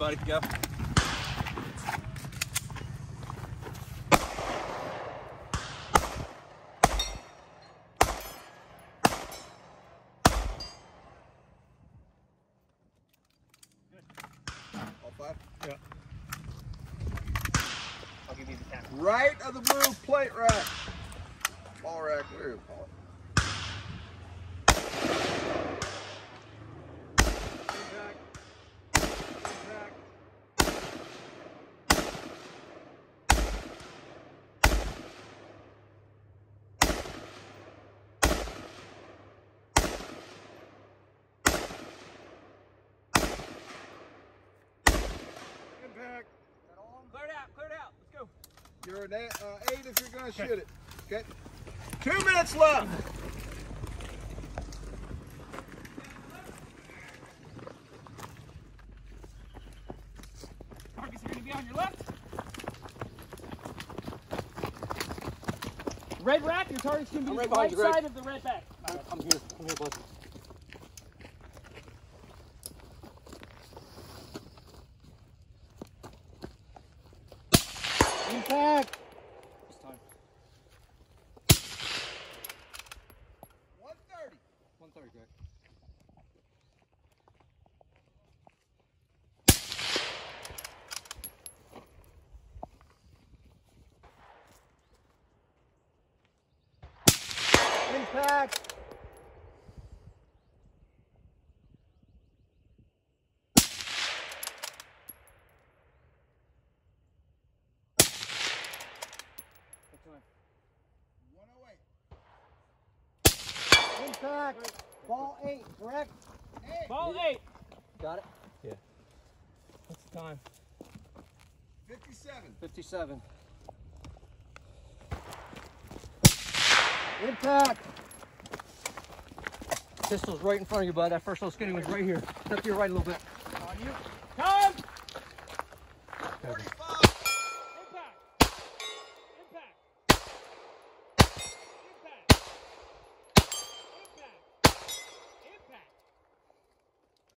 buddy, go. Yeah. I'll give you the cap. Right of the blue plate rack. Ball rack, where you call it? You're an 8 if you're going to shoot it. Okay. 2 minutes left. Marcus, you're going to be on your left. Red rack, your target's going to be the right side of the red back. I'm here. I'm here, buddy. Impact. This time. 130. 130, Greg. Impact. Impact. Ball 8, correct? Eight. Ball 8. Got it? Yeah. What's the time? 57. 57. Impact. Pistol's right in front of you, bud. That first little skinny one's right here. Step to your right a little bit. On you.